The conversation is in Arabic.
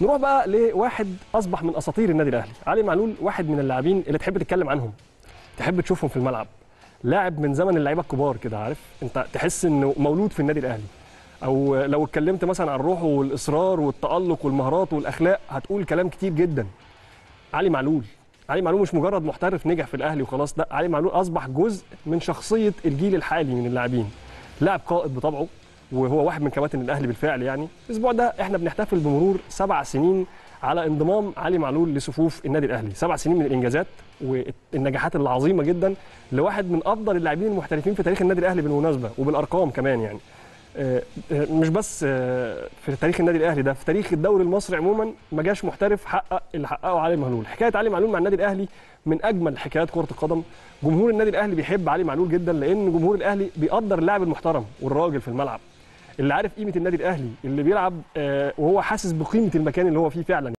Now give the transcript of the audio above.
نروح بقى لواحد اصبح من اساطير النادي الاهلي، علي معلول، واحد من اللاعبين اللي تحب تتكلم عنهم، تحب تشوفهم في الملعب، لاعب من زمن اللعيبه الكبار كده، عارف انت، تحس انه مولود في النادي الاهلي. او لو اتكلمت مثلا عن روحه والاصرار والتالق والمهارات والاخلاق هتقول كلام كتير جدا. علي معلول، علي معلول مش مجرد محترف نجح في الاهلي وخلاص، لا، علي معلول اصبح جزء من شخصيه الجيل الحالي من اللاعبين، لاعب قائد بطبعه، وهو واحد من كباتن الاهلي بالفعل. يعني الاسبوع ده احنا بنحتفل بمرور 7 سنين على انضمام علي معلول لصفوف النادي الاهلي، 7 سنين من الانجازات والنجاحات العظيمه جدا لواحد من افضل اللاعبين المحترفين في تاريخ النادي الاهلي بالمناسبه وبالارقام كمان. يعني مش بس في تاريخ النادي الاهلي، ده في تاريخ الدوري المصري عموما ما جاش محترف حقق اللي حققه علي معلول. حكايه علي معلول مع النادي الاهلي من اجمل حكايات كره القدم. جمهور النادي الاهلي بيحب علي معلول جدا لان جمهور الاهلي بيقدر اللاعب المحترم والراجل في الملعب، اللي عارف قيمه النادي الاهلي، اللي بيلعب وهو حاسس بقيمه المكان اللي هو فيه فعلا.